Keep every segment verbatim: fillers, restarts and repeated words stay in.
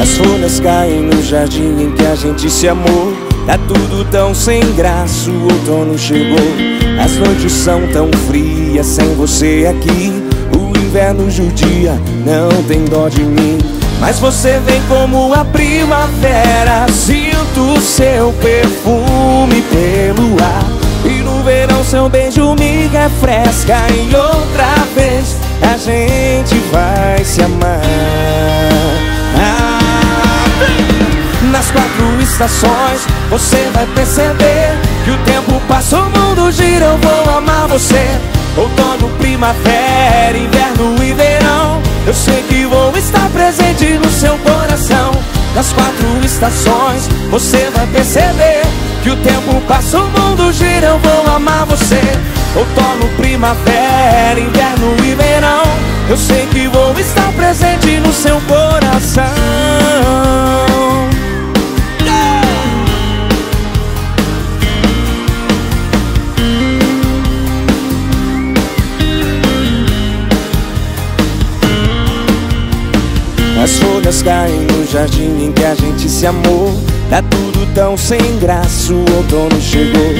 As folhas caem no jardim em que a gente se amou. Tá tudo tão sem graça, o outono chegou. As noites são tão frias sem você aqui. O inverno judia, não tem dó de mim. Mas você vem como a primavera. Sinto seu perfume pelo ar. E no verão seu beijo me refresca. E outra vez a gente vai se amar. Nas quatro estações você vai perceber que o tempo passa, o mundo gira, eu vou amar você. Outono, primavera, inverno e verão, eu sei que vou estar presente no seu coração. Nas quatro estações você vai perceber que o tempo passa, o mundo gira, eu vou amar você. Outono, primavera, inverno e verão, eu sei que vou estar presente no seu coração. As folhas caem no jardim em que a gente se amou. Tá tudo tão sem graça, o outono chegou.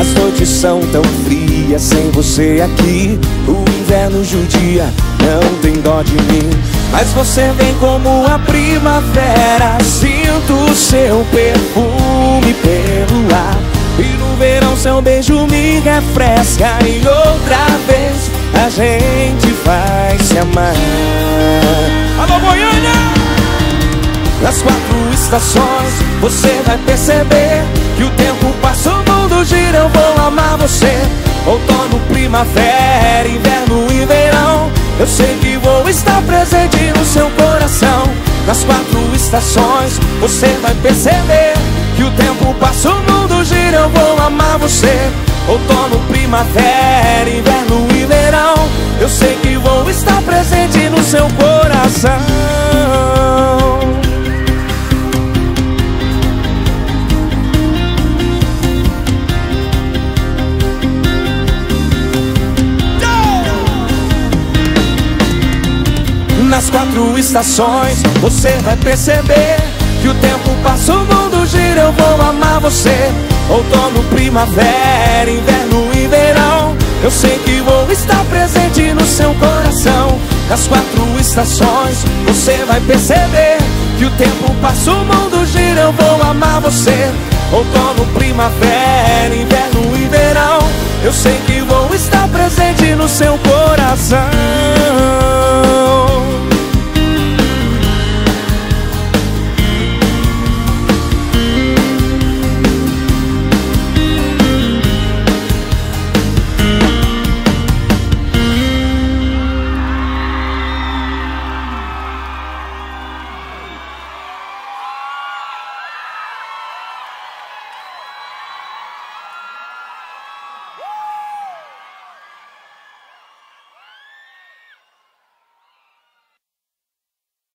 As noites são tão frias sem você aqui. O inverno judia, não tem dó de mim. Mas você vem como a primavera. Sinto seu perfume pelo ar. E no verão seu beijo me refresca. E outra vez a gente vai se amar. Nas quatro estações você vai perceber que o tempo passa, o mundo gira, eu vou amar você. Outono, primavera, inverno e verão, eu sei que vou estar presente no seu coração. Nas quatro estações você vai perceber que o tempo passa, o mundo gira, eu vou amar você. Outono, primavera, inverno e verão, eu sei que vou estar presente no seu coração. Nas quatro estações você vai perceber que o tempo passa, o mundo gira, eu vou amar você. Outono, primavera, inverno e verão, eu sei que vou estar presente no seu coração. Nas quatro estações você vai perceber que o tempo passa, o mundo gira, eu vou amar você. Outono, primavera, inverno e verão, eu sei que vou estar presente no seu coração.